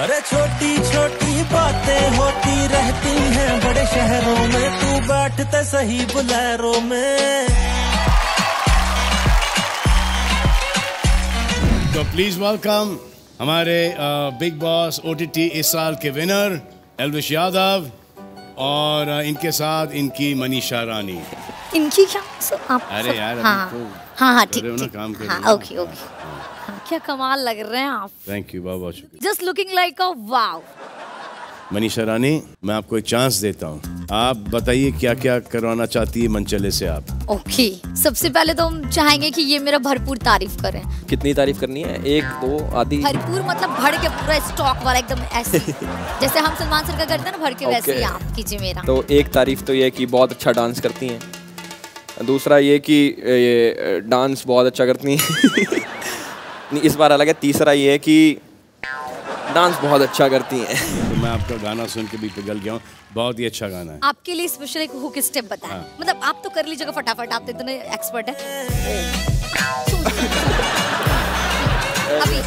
अरे छोटी छोटी बातें होती रहती हैं बड़े शहरों में, तू बैठते सही बुलेरो में। तो प्लीज वेलकम हमारे बिग बॉस OTT इस साल के विनर एल्विश यादव और इनके साथ इनकी मनीषा रानी। इनकी क्या आप? अरे यार हाँ ठीक काम ओके ओके। क्या कमाल लग रहे हैं आप। थैंक यू, बहुत बहुत शुक्रिया। Just looking like a wow. Manisha Rani, मैं आपको एक चांस देता हूँ, आप बताइए क्या क्या करवाना चाहती है मनचले से आप। ओके, सबसे पहले तो हम चाहेंगे कि ये मेरा भरपूर तारीफ करें। कितनी तारीफ करनी है? एक, दो, आधी? भरपूर मतलब भर के, पूरा स्टॉक वाला एकदम ऐसे जैसे हम सलमान सर का करते हैं ना, भर के वैसे ही आप कीजिए मेरा। तो एक तारीफ तो ये कि बहुत अच्छा डांस करती है, दूसरा ये कि ये डांस बहुत अच्छा करती है इस बार अलग है, तीसरा ये है कि डांस बहुत अच्छा करती हैं। तो मैं आपका गाना सुन के भी पिघल गया हूँ, बहुत ही अच्छा गाना है। आपके लिए स्पेशल एक हुक स्टेप बताएं। हाँ। मतलब आप तो कर लीजिएगा फटाफट, आप तो इतने एक्सपर्ट हैं। अभी।